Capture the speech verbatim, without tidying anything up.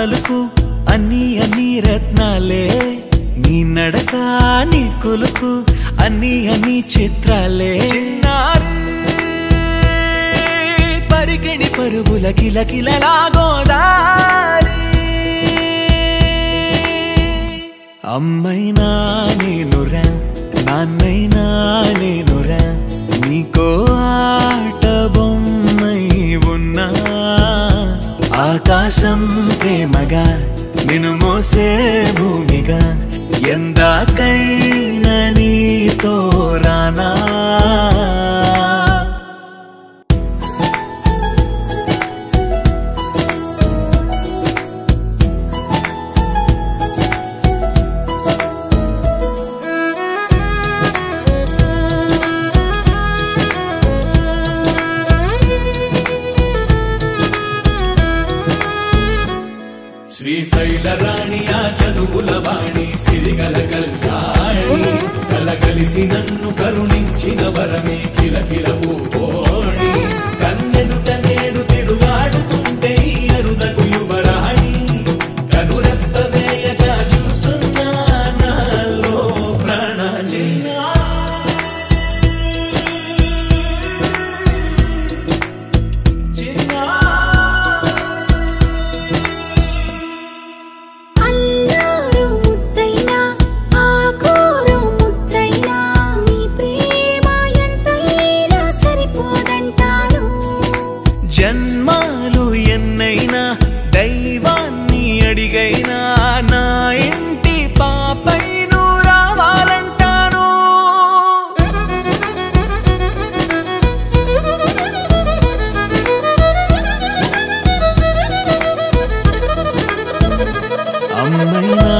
పలుకు అన్ని అన్ని రత్నాలే, నీ నడక నీ కొలుకు అన్ని అన్ని చిత్రాలే. చిన్నారి పరిగణి పరుగుల కిలకిలలా గోదారి, అమ్మైనా నేనురా నాన్నైనా నేనురా, నీకో ఆట బొమ్మై ఉన్నా. ఆకాశం ప్రేమగా నిన్ను మోసే భూమిగా, ఎందాకైనా నీతో రానా. శ్రీశైలరాణి ఆ చదువుల వాణి, సిరిగల కల్యాణి, కలగలిసి నన్ను కరుణించిన వరమే కిలకిలవు కోణి. కన్నెదుట నేడు తిరుగాడుతుంటే అరుదగు యువరాణి, కనురెత్త వేయగా చూస్తున్నా నాలో ప్రాణజయ. జన్మాలు ఎన్నైనా దైవాన్ని అడిగైనా, నా ఇంటి పాపై నువ్వు రావాలంటాను. అమ్మైనా